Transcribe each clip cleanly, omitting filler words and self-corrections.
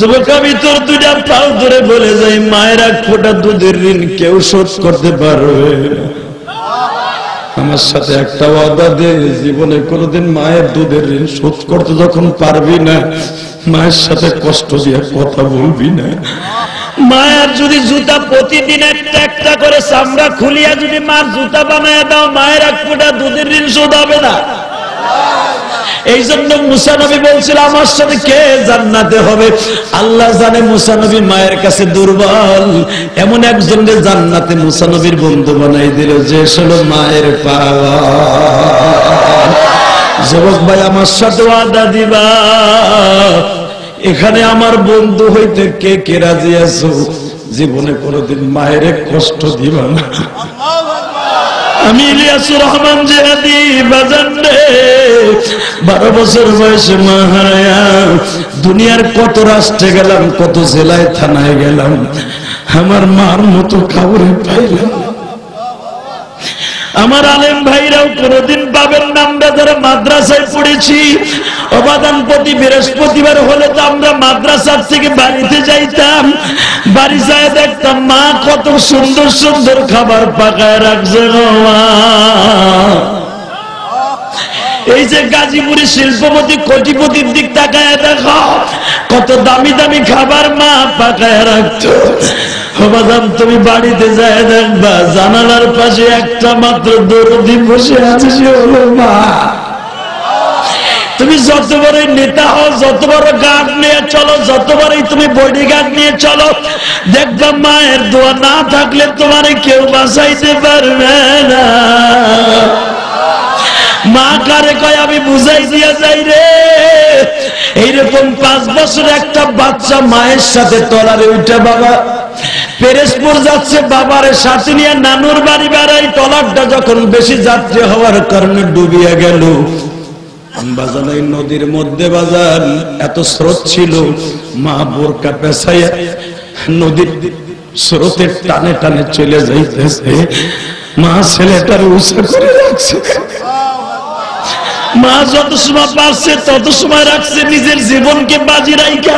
যুবক আমি তোর দুইটা পাও ধরে বলে যাই মায়ের এক ফোঁটা দুধের ঋণ কেউ শোধ করতে পারবে না। আমার সাথে একটা ওয়াদা দে, জীবনে কোনোদিন মায়ের দুধের ঋণ শোধ করতে যখন পারবি না মায়ের সাথে কষ্ট দিয়ে কথা বলবি না। মায়ের যদি জুতা প্রতিদিন একটা একটা করে চামড়া খুলিয়া যদি মার জুতা বানায় দাও মায়ের এক ফোঁটা দুধের ঋণ শোধ হবে না। এই জন্য মুসা নবী বলছিল আমার সাথে কে জান্নাতে হবে। আল্লাহ জানে মুসা নবী মায়ের কাছে দুর্বল, এমন একজনকে জান্নাতে মুসা নবীর বন্ধু বানাই দিল যে হলো মায়ের পাওয়া। যুবক ভাই আমার সাথে ওয়াদা দিবা এখানে আমার বন্ধু হইতে কে কে রাজি আছো, জীবনে কোনোদিন মায়ের কষ্ট দিবা না। আমি ইলিয়াসুর রহমান জিহাদি বাজারে 12 বছর বয়সে মহারায়া দুনিয়ার কত রাষ্ট্রে গেলাম, কত জেলায় থানায় গেলাম, আমার মার মতো কাউরে পাইলাম। আমার আলেম ভাইরাও কোনদিন পাবেন না, আমরা যারা মাদ্রাসায় পড়েছি অবাদানপতি বৃহস্পতিবার হলে তো আমরা মাদ্রাসার থেকে বাড়িতে যাইতাম, বাড়ি যায় দেখতাম মা কত সুন্দর সুন্দর খাবার পাকায় রাখছে। এই যে গাজীপুরে শিল্পপতি কোটিপতির দিক তাকায় দেখো কত দামি দামি খাবার মা পাকায় রাখতো। বাদাম তুমি বাড়িতে যায় দেখবা জানালার পাশে একটা মাত্র দরদি বসে আছে, সে হলো মা। তুমি যত বড় নেতা হও, যত বড় গার্ড নিয়ে চলো, যত বড়ই তুমি বডি গার্ড নিয়ে চলো, দেখবা মায়ের দোয়া না থাকলে তোমার কেউ বাঁচাইতে পারবে না। মা কারে কয় আমি বুঝাই দিয়া যাই রে। এইরকম 5 বছর একটা বাচ্চা মায়ের সাথে তলারে উঠে বাবা পেরেশপুর যাচ্ছে, বাবার সাথে নিয়ে নানুর বাড়ি বেড়াই, ট্রলারটা যখন বেশি যাত্রী হওয়ার কারণে ডুবিয়ে গেল আম্বাজানাই নদীর মধ্যে। বাজার এত স্রোত ছিল, মা বোরকা পেছাইয়া নদীর স্রোতের টানে টানে চলে যাইতেছে, মা ছেলেটার উৎসাহ করে রাখছে। মা যত সময় পারছে তত সময় রাখছে নিজের জীবনকে বাজি রাইখা,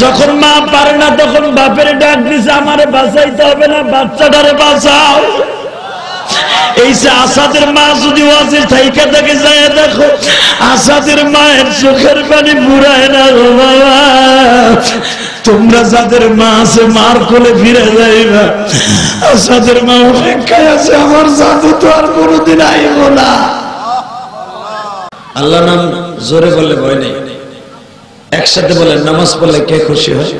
যখন মা পারে না তখন বাপের ডাক দিছে আমারে বাঁচাইতে হবে না, বাচ্চাটারে বাঁচাও। এই যে আসাদের মা যদি ওয়াজে থাইকা থেকে যায় দেখো আসাদের মায়ের চোখের পানি বুড়ায় না গো বাবা। তোমরা যাদের মা আছে মার কোলে ফিরে যাইবা, আসাদের মা অপেক্ষায় আছে আমার জাদু তো আর কোনোদিন আইব না। আল্লাহ নাম জোরে বললে ভয় নেই, একসাথে বলেন নামাজ পড়লে কে খুশি হয়,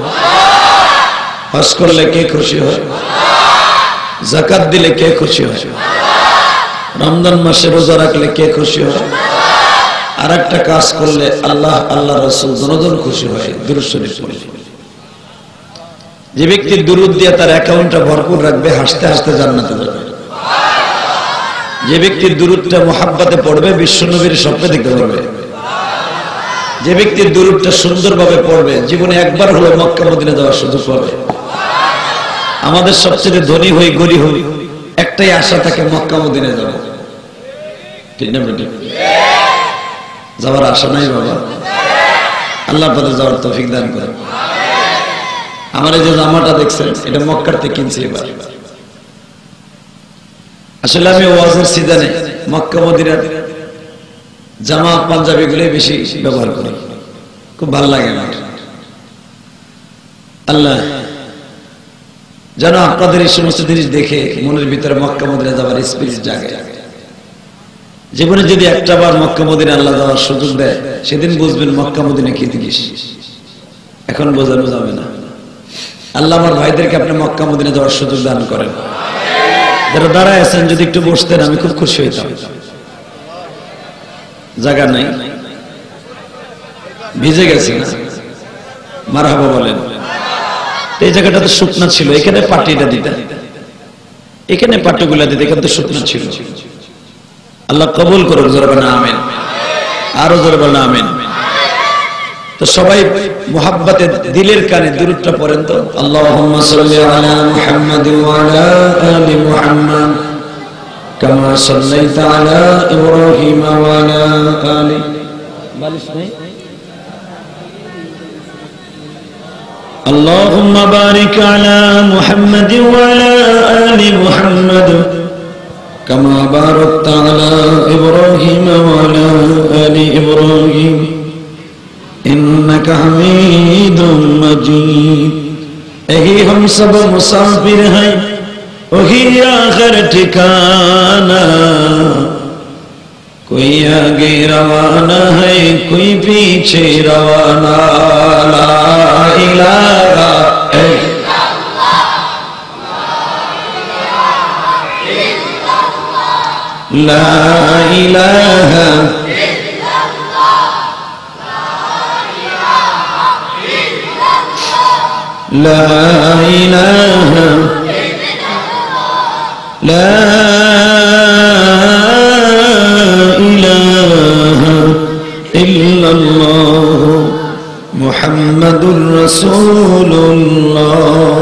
হজ করলে কে খুশি হয়, যাকাত দিলে কে খুশি হয়, রমজান মাসে রোজা রাখলে কে খুশি হয়, আর একটা কাজ করলে আল্লাহ আল্লাহ রাসূল দুজন খুশি হয়। দুরূদ শরীফ পড়লে যে ব্যক্তি দুরূদ দিয়ে তার অ্যাকাউন্টটা ভরপুর রাখবে হাসতে হাসতে জান্নাতে যাবে। যে ব্যক্তি দুরূদটা মুহাব্বতে পড়বে বিশ্বনবীর স্বপ্নে দেখতে পাবে। যে ব্যক্তি দুরূদটা সুন্দরভাবে পড়বে জীবনে একবার হলো মক্কা মদিনা যাওয়ার সুযোগ পাবে। আমাদের সবচেয়ে ধনী হই গরিব হই একটাই আশা থাকে মক্কা মদিনা যাব, ঠিক না বেটা? যাওয়ার আশা নাই বাবা, আল্লাহ পথে যাওয়ার তৌফিক দান করে। আমার এই যে জামাটা দেখছেন এটা মক্কার থেকে কিনছি এবার। আসলে আমি ওয়াজের সিজনে মক্কা মদিনার জামা পাঞ্জাবি গুলো বেশি ব্যবহার করি, খুব ভালো লাগে আমার। আল্লাহ যেন আপনাদের এই সমস্ত জিনিস দেখে মনের ভিতরে মক্কা মদিনা যাওয়ার স্পিরিট জাগে। জীবনে যদি একটা বার মক্কা মদিনা আল্লাহ যাওয়ার সুযোগ দেয় সেদিন বুঝবেন মক্কা মদিনা কি জিনিস, এখন বোঝানো যাবে না। আল্লাহ আমার ভাইদেরকে আপনি মক্কা মদিনা যাওয়ার সুযোগ দান করেন। যারা দাঁড়ায় আছেন যদি একটু বসতেন আমি খুব খুশি হইতাম। জায়গা নাই, ভিজে গেছি, মারহাবা বলেন। এই জায়গাটা তো শুকনা ছিল, এখানে পাটিটা দিতে, এখানে পাটিগুলা দিতে, এখানে তো শুকনা ছিল। আল্লাহ কবুল করুন, জোরে বলেন আমিন, আরো জোরে বলেন আমিন। তো সবাই মুহাব্বতে দিলের কানে দুরূদটা পড়েন তো, আল্লাহুম্মা সাল্লি আলা মুহাম্মাদি ওয়া আলা আলি মুহাম্মাদ কামা সাল্লাইতা আলা ইব্রাহিম ওয়া আলা আলি। বালিশ নাই अल्लाहुम्मा बारिक अला मुहम्मद व अला आलि मुहम्मद कमा बारकता अला इब्राहीम व अला आलि इब्राहीम इन्नका हमीदुम मजीद। यही हम सब मुसाफिर हैं, वही आखिर ठिकाना। कोई आगे रवाना है, कोई पीछे रवाना। ला इलाहा इल्लल्लाह, ला इलाहा इल्लल्लाह, ला इलाहा इल्लल्लाह, मुहम्मदुर रसूलुल्लाह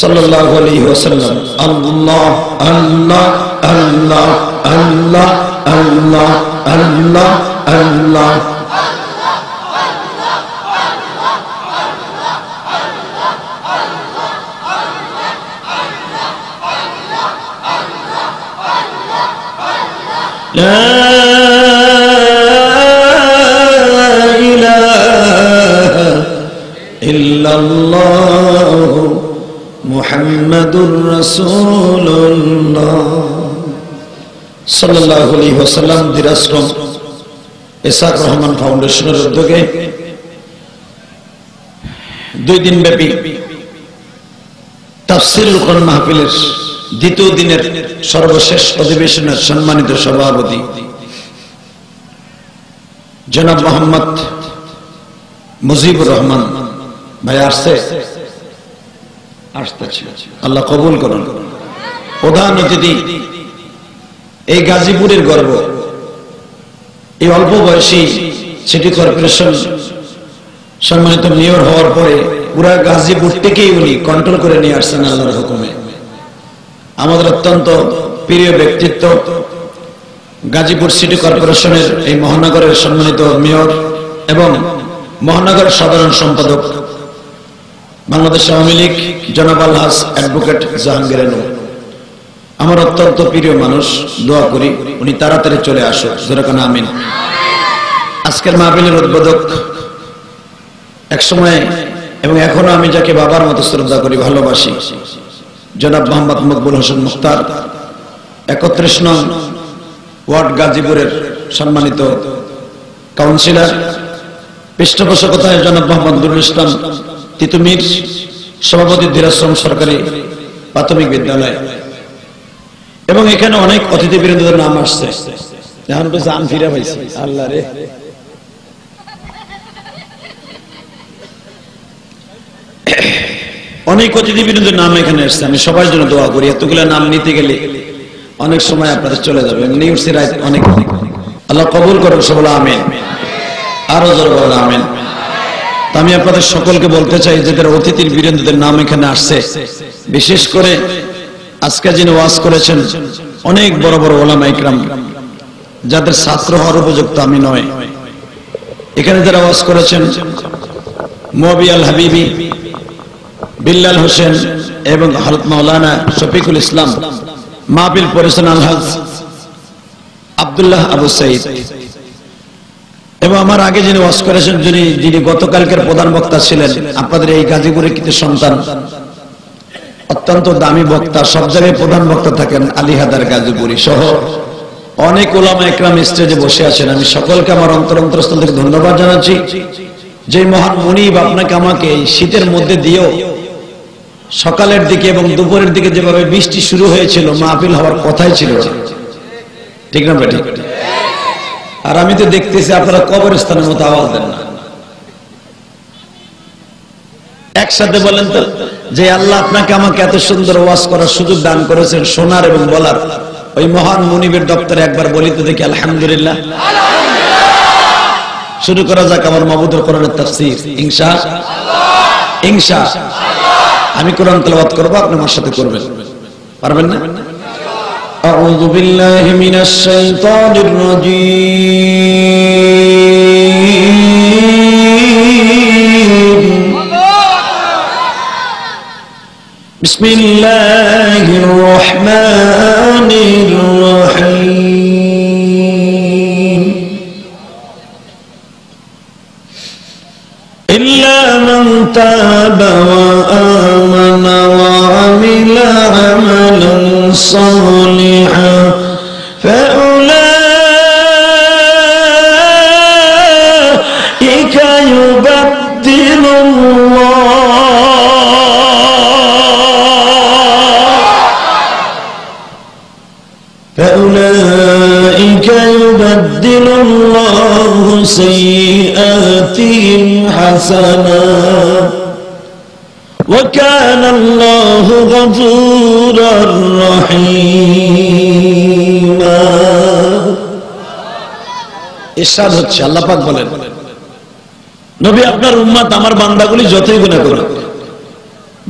सल्लल्लाहु अलैहि वसल्लम। अल्लाह अल्लाह अल्लाह अल्लाह अल्लाह अल्लाह अल्लाह अल्लाह मुहम्मदुर रसूलुल्लाह सल्लल्लाहु अलैहि वसल्लम। दिराश्रम एलियासुर रहमान फाउंडेशनर उद्योगे 2 दिन ব্যাপী তাফসীরুল কোরআন মাহফিলের দ্বিতীয় দিনের সর্বশেষ অধিবেশনের সম্মানিত সভাপতি জনাব মোহাম্মদ মুজিবুর রহমান ভাই আসছে। আল্লাহ কবুল করুন। প্রধান অতিথি এই গাজীপুরের গর্ব, এই অল্প বয়সী সিটি কর্পোরেশন সম্মানিত মেয়র হওয়ার পরে পুরা গাজীপুরটাকেই উনি কন্ট্রোল করে নিয়ে আসছেন আল্লাহর হুকুমে। আমাদের অত্যন্ত প্রিয় ব্যক্তিত্ব গাজীপুর সিটি কর্পোরেশনের এই মহানগরের সম্মানিত মেয়র এবং মহানগর সাধারণ সম্পাদক বাংলাদেশ আওয়ামী লীগ জনাব আলহাজ অ্যাডভোকেট জাহাঙ্গীর আলম, আমার অত্যন্ত প্রিয় মানুষ। দোয়া করি উনি তাড়াতাড়ি চলে আসুন, যেরকম আমিন। আজকের মাহফিলের উদ্বোধক একসময় এবং এখনো আমি যাকে বাবার মতো শ্রদ্ধা করি, ভালোবাসি, জনাব মোহাম্মদ মকবুল হোসেন মুখতার, 31 নং ওয়ার্ড গাজীপুরের সম্মানিত কাউন্সিলর, পৃষ্ঠপোষকতায় জনাব মোহাম্মদ নুরুল ইসলাম তিতুমির সভাপতি ধীরাশ্রম সরকারি প্রাথমিক বিদ্যালয়, এবং এখানে অনেক অতিথিবৃন্দদের নাম আসছে। অনেক অতিথিবৃন্দদের নাম এখানে আসছে, আমি সবার জন্য দোয়া করি। এতগুলো নাম নিতে গেলে অনেক সময় আপনাদের চলে যাবে। অনেক আল্লাহ কবুল করেন, সবলা আমিন। আরো জোরে বলা আমিন। আমি আপনাদের সকলকে বলতে চাই, যাদের অতিথির বীরেন্দ্রদের নাম এখানে আসছে, বিশেষ করে আজকে যিনি ওয়াজ করেছেন অনেক বড় বড় ওলামা ইকরাম, যাদের ছাত্র হওয়ার উপযুক্ত আমি নয়। এখানে যারা ওয়াজ করেছেন মুবি আল হাবিবি, বিল্লাল হোসেন এবং হযরত মাওলানা শফিকুল ইসলাম। মাহফিল পরিচালনা আলহাজ আব্দুল্লাহ আবু সাইদ, এবং আমার আগে যিনি ওয়াজ করেছেন, যিনি গতকালকের প্রধান বক্তা ছিলেন, আপনাদের এই গাজীপুরের কৃতি সন্তান, অত্যন্ত দামি বক্তা, সব জায়গায় প্রধান বক্তা থাকেন আলী হায়দার গাজীপুরী সহ অনেক ওলামা একরাম স্টেজে বসে আছেন। আমি সকলকে আমার অন্তরস্থল থেকে ধন্যবাদ জানাচ্ছি, যে মহান মুনিব আপনাকে আমাকে শীতের মধ্যে দিয়েও সকালের দিকে এবং দুপুরের দিকে যেভাবে বৃষ্টি শুরু হয়েছিল, মাহফিল হওয়ার কথাই ছিল, ঠিক না বেটি? আর আমি তো দেখতেছি আপনারা কবরস্থানের মতো আওয়াজ দেন না, একসাথে বলেন তো, যে আল্লাহ আপনাকে আমাকে এত সুন্দর ওয়াজ করার সুযোগ দান করেছেন শোনার এবং বলার, ওই মহান মুনিবের দপ্তরে একবার বলি তো দেখি, আলহামদুলিল্লাহ। শুরু করা যাক আমার মাবুদুল কোরআনের তাফসীর, ইনশাআল্লাহ ইনশাআল্লাহ। আমি কোরআন তেলাওয়াত করব, আপনি আমার সাথে করবেন, পারবেন না? أعوذ بالله من الشيطان الرجيم. बिस्मिल्लाहिर्रहमानिर्रहीम इल्ला मन ताबा व आमना व अमिला अमलन सालिहा फउलाइका युबद्दिलुल्लाह सय्यिआतिहिम हसनात व काना अल्लाहु गफूरर रहीम। इरशाद হচ্ছে আল্লাহ পাক বলেন, নবী আপনার উম্মত আমার বান্দাগুলি যতই গুনাহ করুক,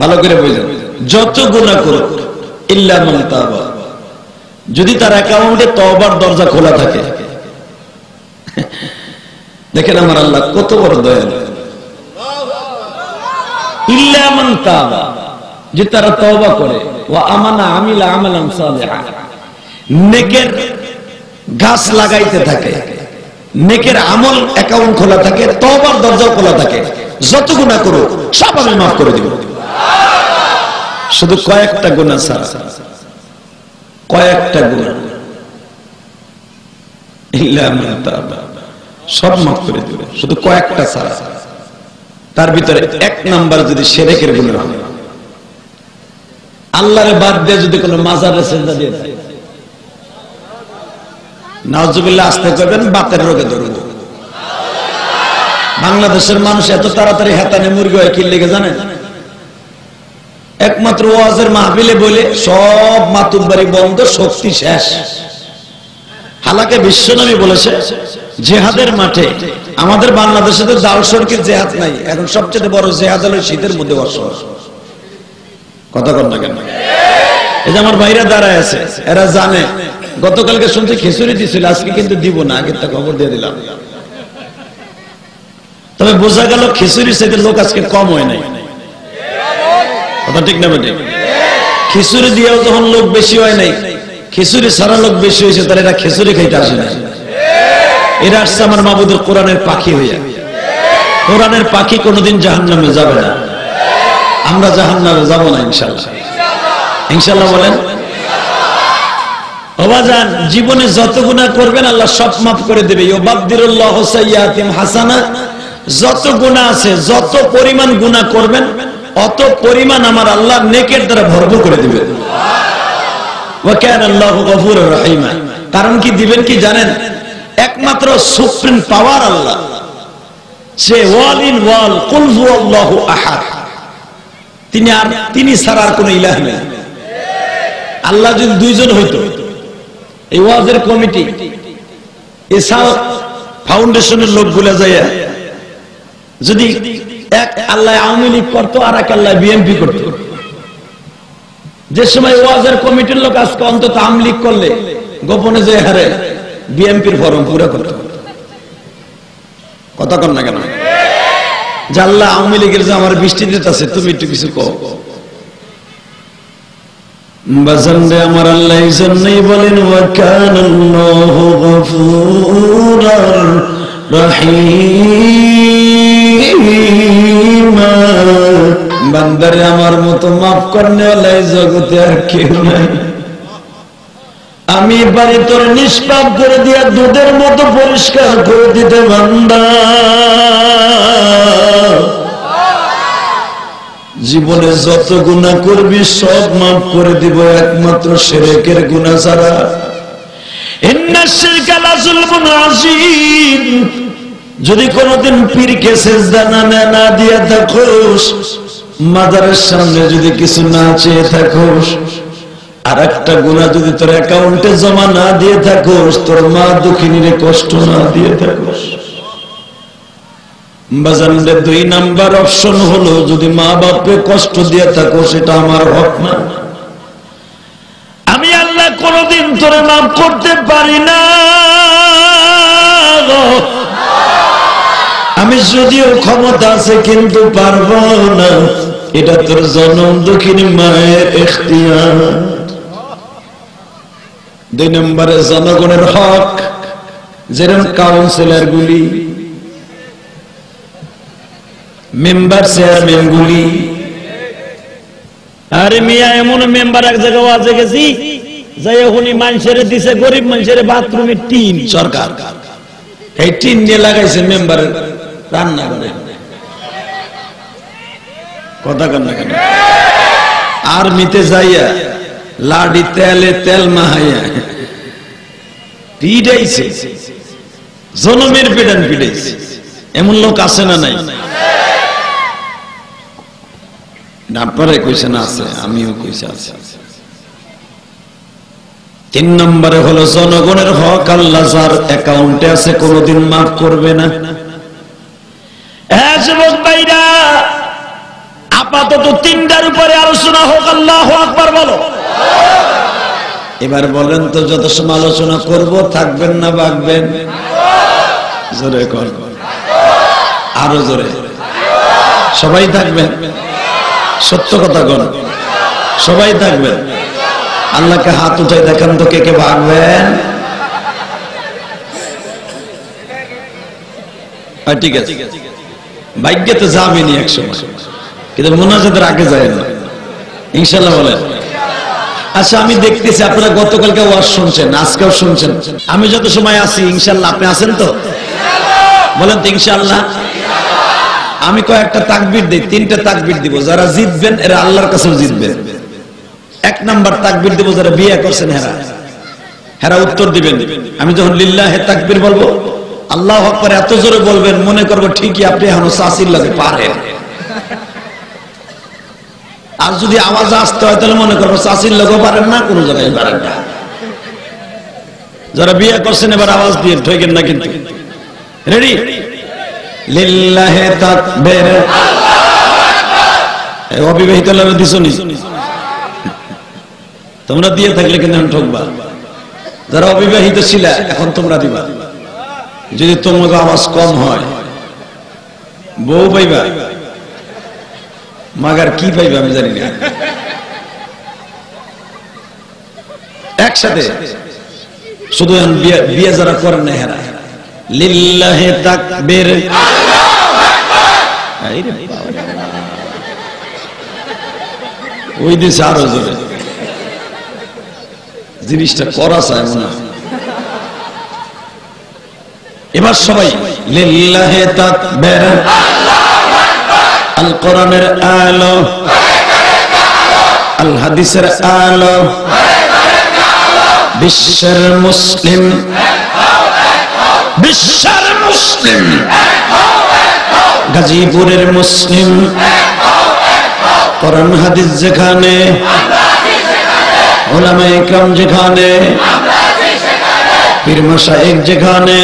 ভালো করে বুঝেন, যত গুনাহ করুক, ইল্লা মান তাবা, যদি তার অ্যাকাউন্টে তওবার দরজা খোলা থাকে। देखें हमारा अल्लाह कत बड़ दयालु। इल्ला मन ताबा जे तारा तौबा करे व आमाना आमिला आमालन सालिहा नेकेर घास लगाइते थाके, नेकेर আমল অ্যাকাউন্ট খোলা থাকে, তওবার দরজা খোলা থাকে, যত গুনাহ করো সব আমি maaf করে দেব। শুধু কয়েকটা গুনাহ ছাড়া, কয়েকটা গুনাহ ইল্লা মান তাবা सब माफ कर दिबे शुधु कयेकटा छाड़ा। तार भितरे एक नम्बर जदि शिरकेर गुनाह हय, आल्लाहर बाद दिये जदि कोनो माजारे सेजदा दिये थाकेन, नाउजुबिल्लाह आस्ते करबेन, बातेर रोगे दरुद। बांग्लादेशेर मानुष एत ताड़ाताड़ी हेताने मुर्गी हय कि लेगे जानेन? एकमात्र ओयाजेर महफिले बोले सब मातुब्बारी बंद, शक्ति शेष। हालांकि विश्वनबी बोलेছে জিহাদের মাঠে আমাদের বাংলাদেশে তো দাওশরকের জিহাদ নাই, এখন সবচেয়ে বড় জিহাদ হলো শীতের মধ্যে বসবাস। কথা বল না কেন? এই যে আমার ভাইরা দাঁড়ায় আছে, এরা জানে গতকালকে শুনছি খিচুড়ি দিছিল, আজকে কিন্তু দিব না, আগে তা খবর দিয়ে দিলাম। তবে বোঝা গেল খিচুড়ির সাথে লোক আজকে কম হয় নাই। কথা ঠিক না বেটি? খিচুড়ি দিয়েও যখন লোক বেশি হয় নাই, খিচুড়ি সারা লোক বেশি হয়েছে, তাহলে এরা খিচুড়ি খাইতে আসে না, এরা আসছে আমার মাবুদের কোরআনের পাখি হইয়া। কোরআনের পাখি কোনোদিন জাহান্নামে যাবে না, আমরা জাহান্নামে যাব না ইনশাআল্লাহ। ইনশাআল্লাহ বলেন বাবাজান। জীবনে যত গুনাহ করবেন আল্লাহ সব মাফ করে দেবে। ইউবাদদিরুল্লাহু সাইয়্যাতিম হাসানা, যত গুনাহ আছে, যত পরিমাণ গুনাহ করবেন অত পরিমাণ আমার আল্লাহ নেকের দ্বারা ভরপুর করে দেবে। कारण की दिबेन की जानें? एकमात्र सुप्रीम पावर अल्लाह, से वाल इन वाल कुल हुवल्लाहु अहाद, तिनी सारा कोनो इलाह नहीं। अल्लाह जदि दुइजन हतो, ए वाजेर कमिटी एसा फाउंडेशनेर लोकगुला जाया जदि एक अल्लाह आওয়ামী লীগ करतो और एक अल्लाह বিএনপি करतो, যে সময় ওয়াজের কমিটির লোক আজকে অন্তত আমলিক করলে গোপনে যে হারে বিএমপির ফরম পুরো করতে। কথা কন না কেন? জাল্লা আওয়ামী লীগের যে আমার বৃষ্টি দিতেছে, তুমি একটু কিছু কও বাজানরে। আমার আল্লাহ এই জন্যই বলেন ওয়া কানাল্লাহু গফুরার রহিম। बंदर आमार मतो माफ करने वाला जगते आर केउ नाई। आमी बारे तोर निष्पाप करे दिया दूधेर मतो परिष्कार करे दिते बंदा। जीवने जत गुनाह करबी सब माफ करे दिब, एकमात्र शिरकेर गुनाह छाड़ा। इन्ना शिरका ला जुलमुन आजीम। जदि कोनोदिन पीरके सेजदा ना दिया थाको, মাদারের সামনে যদি কিছু না চেয়ে থাকোস, আর একটা গুনাহ যদি তোর অ্যাকাউন্টে জমা না দিয়ে থাকোস, তোর মা দুঃখিনীরে কষ্ট না দিয়ে থাকোস। বাজানদের দুই নাম্বার অপশন হলো যদি মা বাপকে কষ্ট দিয়ে থাকো, সেটা আমার হক না, আমি আল্লাহ কোনোদিন তোরে মাফ করতে পারি না। আমি যদিও ক্ষমতা আছে কিন্তু পারবো না। এটা তোর জনম দক্ষিণ মায়ের এখতিয়ার। দুই নম্বরে জনগণের হক, যেরকম কাউন্সিলর গুলি, মেম্বার চেয়ারম্যান গুলি। আরে মিয়া এমন মেম্বার এক জায়গায় আজে গেছি, যাই উনি মানুষের দিছে গরিব মানুষের বাথরুমে টিন, সরকার এই টিন দিয়ে লাগাইছে মেম্বার রান্না করে। কথা কন না কেন? আর মিতে যাইয়া লাডি তেলে তেল মাহাইয়া পিড়াইছে, জনমের পিড়ান পিড়াইছে। এমন লোক আছে না নাই? আপনারা কইছেন আছে, আমিও কইছি আছে। তিন নম্বরে হলো জনগণের হক, আল্লাহ যার অ্যাকাউন্টে আছে কোনদিন মাফ করবে না। হ্যাঁ যুবক ভাইরা, আপাতত তিনটার উপরে আলোচনা হোক। আল্লাহু আকবার বলো। এবার বলেন তো, যত সময় আলোচনা করব থাকবেন না ভাগবেন? জোরে কর, আরো জোরে। সবাই থাকবেন? সত্য কথা কর, সবাই থাকবেন? আল্লাহকে হাত উঠাই দেখান তো কে কে ভাগবেন। ঠিক আছে, ভাগ্যে তো যাবেনি একসময়, কিন্তু মোনাজাতের আগে যায় না ইনশাআল্লাহ। বলেন। আচ্ছা, আমি দেখতেছি আপনারা গতকালকে ওয়াজ শুনছেন, আজকেও শুনছেন। আমি যত সময় আছি ইনশাআল্লাহ আপনি আছেন তো? বলেন তো ইনশাআল্লাহ। আমি কয়েকটা তাকবীর দেই, তিনটা তাকবীর দিব। যারা জিতবেন এরা আল্লাহর কাছেও জিতবেন। এক নাম্বার তাকবীর দিব যারা বিয়ে করছেন, হেরা হেরা উত্তর দিবেন। আমি যখন লিল্লাহে তাকবীর বলবো, আল্লাহু আকবার এত জোরে বলবেন মনে করবো ঠিকই আপনি এখনো সাসিল্লাতে পারেন। আর যদি আওয়াজ আসতে হয় তাহলে মনে করবো চাষির লোকও পারেন না, কোনো জায়গায় পারেন না। যারা বিয়ে করছেন এবার আওয়াজ দিয়ে ঠেকেন না কিন্তু। রেডি? লিল্লাহে তাকবীর। অবিবাহিত লোকেরা দিছো নি? তোমরা দিয়ে থাকলে কিন্তু এখন ঠকবা। যারা অবিবাহিত ছিল এখন তোমরা দিবা। যদি তোমার আওয়াজ কম হয় বউ পাইবা, মাগার কি পাইবে আমি জানি না। একসাথে শুধু বিয়ে যারা করেন না হেরা লিল্লাহে তাকবীর। ওই দেশে আরো জোরে জিনিসটা করা চায় না। এবার সবাই লিল্লাহে তাকবীর। আল কোরআনের আলো, আল হাদিসের আলো, বিশ্বের মুসলিম, বিশ্বের মুসলিম, গাজীপুরের মুসলিম, কোরআন হাদিস যেখানে, ওলামায়ে কেরাম যেখানে, পীর মাশায়েখ যেখানে,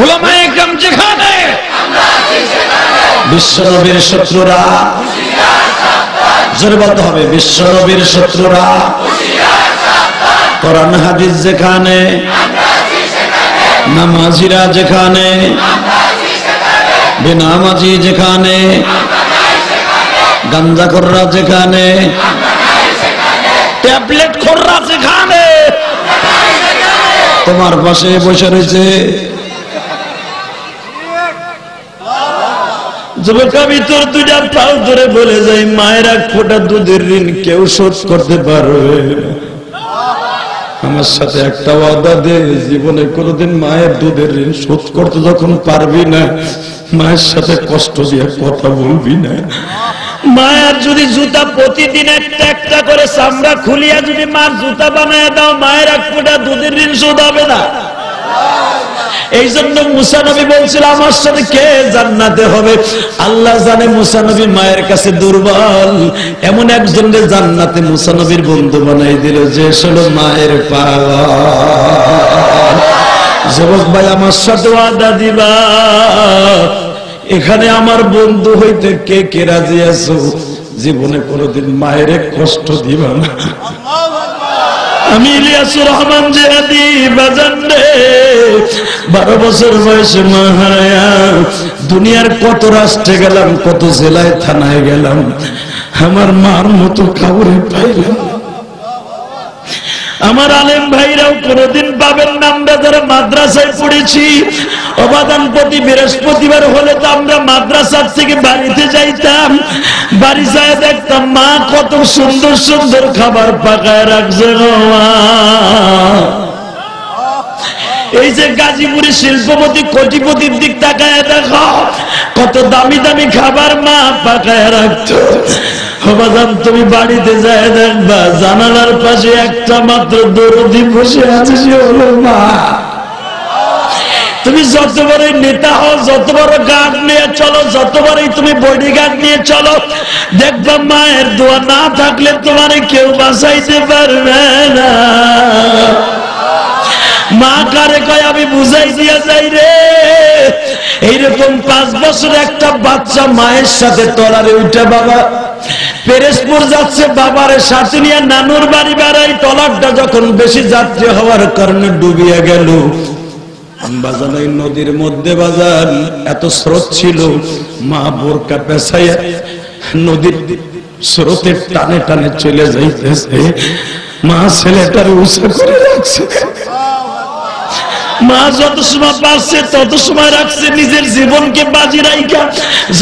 ওলামায়ে কেরাম যেখানে, বিশ্বনবীর শত্রুরা জোরবদ্ধ হবে। বিশ্বনবীর শত্রুরা কোরআন হাদিস যেখানে, নামাজিরা যেখানে, বেনামাজি যেখানে, গাঞ্জাখোররা যেখানে, ট্যাবলেট খোররা যেখানে, তোমার পাশে বসে রয়েছে। আমি তোর দুইটা পাও ধরে বলে যাই, মায়ের এক ফোঁটা দুধের ঋণ কেউ শোধ করতে পারবে? আমার সাথে একটা ওয়াদা দে, জীবনে কোনোদিন মায়ের দুধের ঋণ শোধ করতে যখন পারবি না, মায়ের সাথে কষ্ট দিয়ে কথা বলবি না। মায়ের যদি জুতা প্রতিদিন একটা একটা করে চামড়া খুলিয়া যদি মার জুতা বানায় দাও, মায়ের এক ফোঁটা দুধের ঋণ শোধ হবে না। এই জন্য মুসা নবী বলছিল, আমার সাথে কে জান্নাতে হবে? আল্লাহ জানে মুসা নবী মায়ের কাছে দুর্বল। এমন একজনকে জান্নাতে মুসা নবীর বন্ধু বানাই দিল, যে হলো মায়ের পাওয়া। যুবক ভাই আমার সাথে ওয়াদা দিবা, এখানে আমার বন্ধু হইতে কে কে রাজি আছো? জীবনে কোনোদিন মায়ের কষ্ট দিবা না। আমি ইলিয়াসুর রহমান জিহাদি বাজারে 12 বছর বয়সে মহারায়া দুনিয়ার কত রাষ্ট্রে গেলাম, কত জেলায় থানায় গেলাম, আমার মার মতো কাউরে পাইলাম। আমার আলেম ভাইরাও কোনদিন পাবেন না। আমরা যারা মাদ্রাসায় পড়েছি অবাদান প্রতি বৃহস্পতিবার হলে তো আমরা মাদ্রাসার থেকে বাড়িতে যাইতাম, বাড়ি যায় দেখতাম মা কত সুন্দর সুন্দর খাবার পাকায় রাখছে। এই যে গাজীপুরে শিল্পপতি কোটিপতির দিক তাকায় দেখো কত দামি দামি খাবার মা পাকায় রাখতো। বাজান তুমি বাড়িতে যায় দেখবা জানালার পাশে একটা মাত্র দরদি বসে আছে, সে হলো মা। তুমি যত বড় নেতা হও, যত বড় গার্ড নিয়ে চলো, যত বড়ই তুমি বডিগার্ড নিয়ে চলো, দেখবা মায়ের দোয়া না থাকলে তোমার কেউ বাঁচাইতে পারবে না। মা কারে কয় আমি বুঝাই দিয়া যাই রে। এইরকম 5 বছর একটা বাচ্চা মায়ের সাথে তলারে উঠে বাবা পেরেশপুর যাচ্ছে, বাবার সাথে নিয়ে নানুর বাড়ি বেড়াই। ট্রলারটা যখন বেশি যাত্রী হওয়ার কারণে ডুবিয়ে গেল বাজানাই নদীর মধ্যে। বাজার এত স্রোত ছিল, মা বোরকা পেছাইয়া নদীর স্রোতের টানে টানে চলে যাইতেছে। মা ছেলেটার উৎসাহ করে রাখছে, মা যত সময় পারছে তত সময় রাখছে নিজের জীবনকে বাজি রাইখা।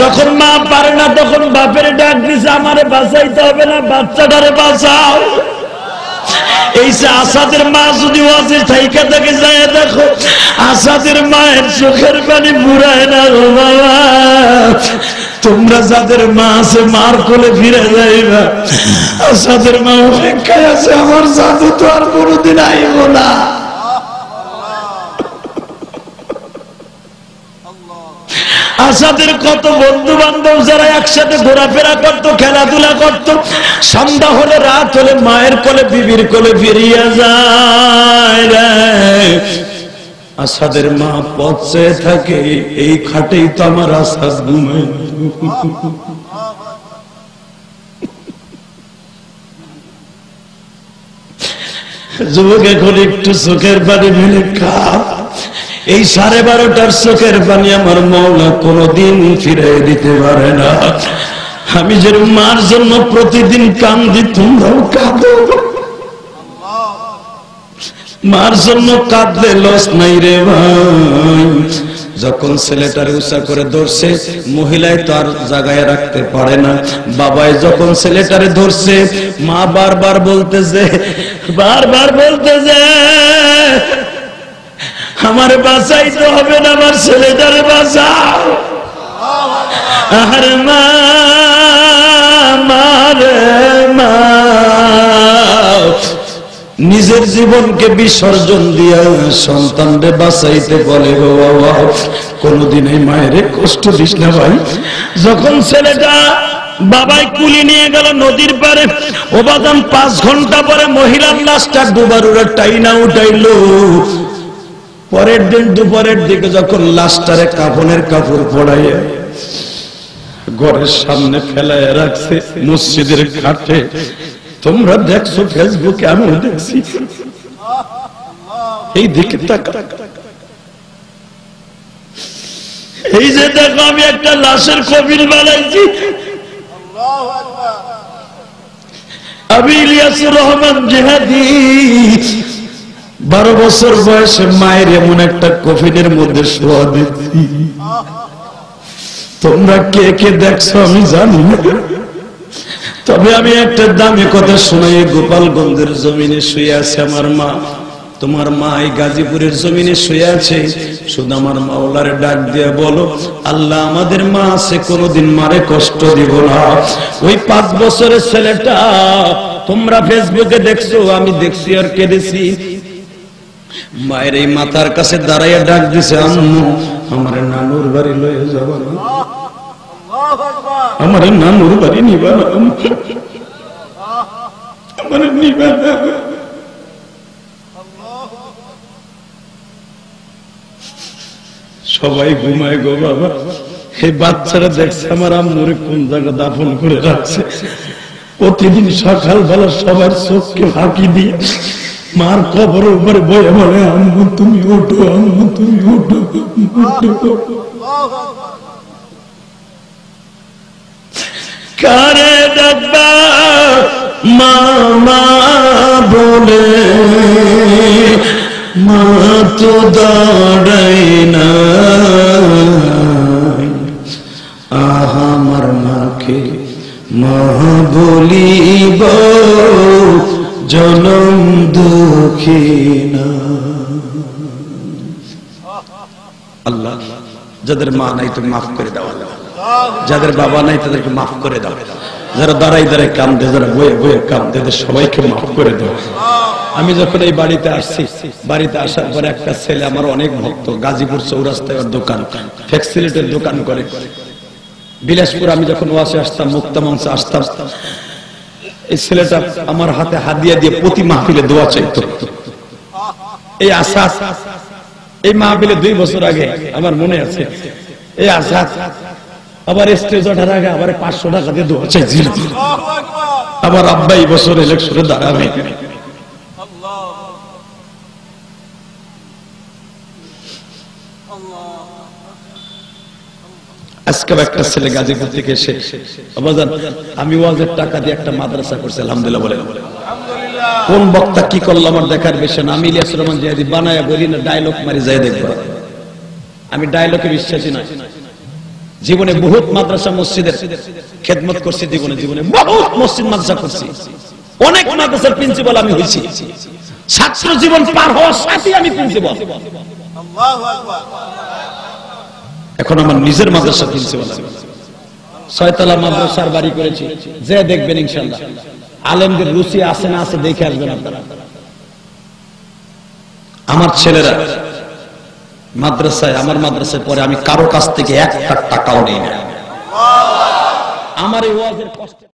যখন মা পারে না তখন বাপের ডাক দিছে, আমারে বাঁচাইতে হবে না, বাচ্চাটারে বাঁচাও। এই যে আসাদের মা যদি ওয়াজে থাইকা থেকে যায় দেখো আসাদের মায়ের চোখের পানি বুড়ায় না। গো বাবা, তোমরা যাদের মা আছে মার কোলে ফিরে যাইবা। আসাদের মা অপেক্ষায় আছে, আমার জাদু তো আর কোনোদিন আইব না। আসাদের কত বন্ধু বান্ধব যারা একসাথে ঘোরাফেরা করতো, খেলাধুলা করতো, সন্ধ্যা হলে রাত হলে মায়ের কোলে বিবির কোলে ফিরিয়ে যায়। আসাদের মা পথে থাকে, এই খাটেই তো আমার আসাদ ঘুমায়। যুবক এখন একটু চোখের পানি ফেলে খা। এই 12:30টার চোখের পানি আমার মওলা কোনদিন ফিরাই দিতে পারে না। আমি যে মার জন্য প্রতিদিন কান্দি, তোমরাও কাঁদো। মার জন্য কাঁদলে লস নাই রে ভাই। যখন ছেলেটারে উঁচা করে ধরছে, মহিলায় তো আর জায়গায় রাখতে পারে না। বাবায় যখন ছেলেটারে ধরছে, মা বারবার বলতেছে আমার বাঁচাইতে হবে না, আমার ছেলেটারে বাঁচাও। আহারে মা, নিজের জীবনকে বিসর্জন দিয়া সন্তানকে বাঁচাইতে বলে। বাবা কোনদিন এই মায়ের কষ্ট দিস না ভাই। যখন ছেলেটা বাবাই কুলি নিয়ে গেল নদীর পারে, ওবাদান 5 ঘন্টা পরে মহিলার লাশটা ডুবারুরা টাইনা উঠাইলো। পরের দিন দুপুরের দিকে যখন লাশটারে কাফনের কাপড় পড়াইয়া ঘরের সামনে ফেলাইয়া রাখছে মসজিদের ঘাটে। তোমরা দেখছো, ফেসবুকে আমি দেখছি। এই দিকে এই যে দেখো আমি একটা লাশের কবির বানাইছি। আমি ইলিয়াসুর রহমান জিহাদি 12 বছর বয়সে মায়ের এমন একটা কফিনের মধ্যে শোয়া দিচ্ছি। তোমরা কে কে দেখছো আমি জানি না, তবে আমি একটা দামি কথা শুনাই। গোপালগঞ্জের জমিনে শুয়ে আছে আমার মা, তোমার মা এই গাজীপুরের জমিনে শুয়ে আছে। শুধু আমার মাওলার ডাক দিয়ে বলো, আল্লাহ আমাদের মা আছে কোনদিন মারে কষ্ট দিব না। ওই 5 বছরের ছেলেটা তোমরা ফেসবুকে দেখছো, আমি দেখছি আর কেঁদেছি। মায়ের এই মাথার কাছে দাঁড়াইয়া ডাক দিছে, আম্মু আমার নানুর বাড়ি লয়ে যাব না, আমার নানুর বাড়ি নিবা না, আমার নিবা না। সবাই ঘুমায় গো বাবা। এই বাচ্চারা দেখছে আমার আম্মুর কোন জায়গা দাফন করে রাখছে। প্রতিদিন সকালবেলা সবার চোখকে ফাঁকি দিয়ে मार कबर ऊपर बोले बोले अम्मू तुम उठो, अम्मू तुम उठो। करे डब्बा मामा बोले माँ तो दौड़े ना आहा मर माँ के माँ बोली बो जनम दुखी ना। अल्लाह जदर माँ नहीं तो माफ कर दो, जदर बाबा नहीं तदर के माफ कर दो। जरा दाराई दाराई काम दे, जरा बोए बोए काम दे, सबाई के माफ कर दो। আমি যখন এই বাড়িতে আসছি, বাড়িতে আসার পরে একটা ছেলে আমার অনেক ভক্ত, গাজীপুর চৌরাস্তায় ওর দোকান, ফ্যাক্সিলিটির দোকান করে বিলাসপুর। আমি যখন ওয়াসে আসতাম, মুক্তামঞ্চে আসতাম, এই ছেলেটা আমার হাতে হাদিয়া দিয়ে প্রতি মাহফিলে দোয়া চাইতো। এই আসাদ এই মাহফিলে 2 বছর আগে আমার মনে আছে, এই আসাদ আবার স্টেজে ওঠার আগে আবার 500 টাকা দিয়ে দোয়া চাইছিল। আবার আব্বা এই বছর ইলেকশনে দাঁড়াবে। জীবনে বহুত মাদ্রাসা মসজিদের খেদমত করছি, জীবনে জীবনে বহুত মসজিদ মাদ্রাসা করছি, অনেক মাদ্রাসার প্রিন্সিপাল আমি হয়েছি। ছাত্র জীবন পার হওয়ার সাথে আমি প্রিন্সিপাল। এখন আমার নিজের মাদ্রাসা প্রিন্সিপাল, 6 তলা মাদ্রাসার বাড়ি করেছি। যে দেখবেন ইনশাআল্লাহ আলেমদের রুচি আছে না আছে দেখে আসবেন আপনারা। আমার ছেলেরা মাদ্রাসায়, আমার মাদ্রাসায় পড়ে, আমি কারো কাছ থেকে 1 টাকাও নেই না। আমার এই ওয়াজের কষ্ট